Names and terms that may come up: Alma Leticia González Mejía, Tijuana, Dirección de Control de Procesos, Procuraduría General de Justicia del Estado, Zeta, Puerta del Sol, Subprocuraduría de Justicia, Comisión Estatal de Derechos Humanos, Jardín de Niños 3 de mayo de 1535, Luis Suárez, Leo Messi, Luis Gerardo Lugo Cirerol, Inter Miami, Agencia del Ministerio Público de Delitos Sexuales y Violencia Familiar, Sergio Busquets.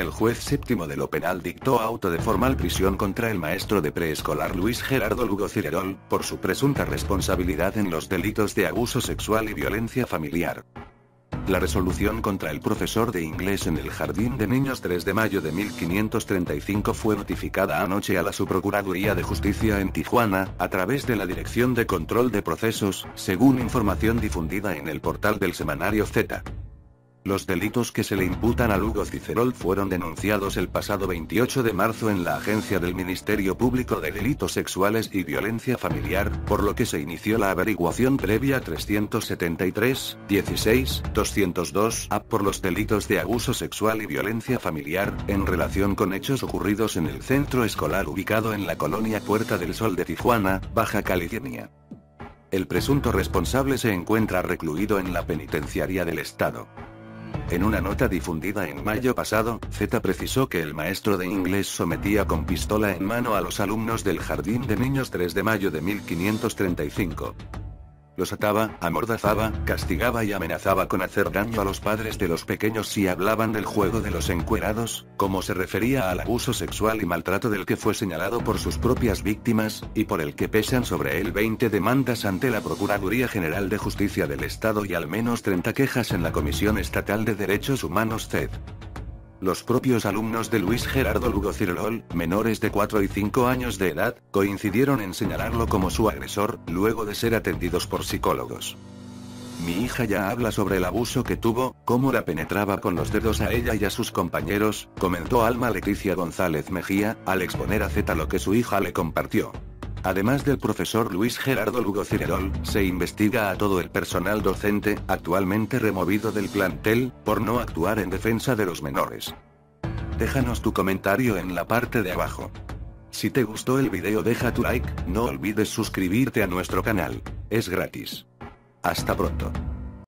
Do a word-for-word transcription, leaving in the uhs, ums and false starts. el juez séptimo de lo penal dictó auto de formal prisión contra el maestro de preescolar Luis Gerardo Lugo Cirerol, por su presunta responsabilidad en los delitos de abuso sexual y violencia familiar. La resolución contra el profesor de inglés en el Jardín de Niños tres de mayo de mil quinientos treinta y cinco fue notificada anoche a la Subprocuraduría de Justicia en Tijuana, a través de la Dirección de Control de Procesos, según información difundida en el portal del semanario Zeta. Los delitos que se le imputan a Lugo Cirerol fueron denunciados el pasado veintiocho de marzo en la Agencia del Ministerio Público de Delitos Sexuales y Violencia Familiar, por lo que se inició la averiguación previa trescientos setenta y tres, dieciséis, doscientos dos A por los delitos de abuso sexual y violencia familiar, en relación con hechos ocurridos en el centro escolar ubicado en la colonia Puerta del Sol de Tijuana, Baja California. El presunto responsable se encuentra recluido en la penitenciaría del Estado. En una nota difundida en mayo pasado, Zeta precisó que el maestro de inglés sometía con pistola en mano a los alumnos del Jardín de Niños tres de mayo de mil quinientos treinta y cinco. Los ataba, amordazaba, castigaba y amenazaba con hacer daño a los padres de los pequeños si hablaban del juego de los encuerados, como se refería al abuso sexual y maltrato del que fue señalado por sus propias víctimas, y por el que pesan sobre él veinte demandas ante la Procuraduría General de Justicia del Estado y al menos treinta quejas en la Comisión Estatal de Derechos Humanos (C E D). Los propios alumnos de Luis Gerardo Lugo Cirerol, menores de cuatro y cinco años de edad, coincidieron en señalarlo como su agresor, luego de ser atendidos por psicólogos. Mi hija ya habla sobre el abuso que tuvo, cómo la penetraba con los dedos a ella y a sus compañeros, comentó Alma Leticia González Mejía, al exponer a Zeta lo que su hija le compartió. Además del profesor Luis Gerardo Lugo Cirerol, se investiga a todo el personal docente, actualmente removido del plantel, por no actuar en defensa de los menores. Déjanos tu comentario en la parte de abajo. Si te gustó el video, deja tu like, no olvides suscribirte a nuestro canal. Es gratis. Hasta pronto.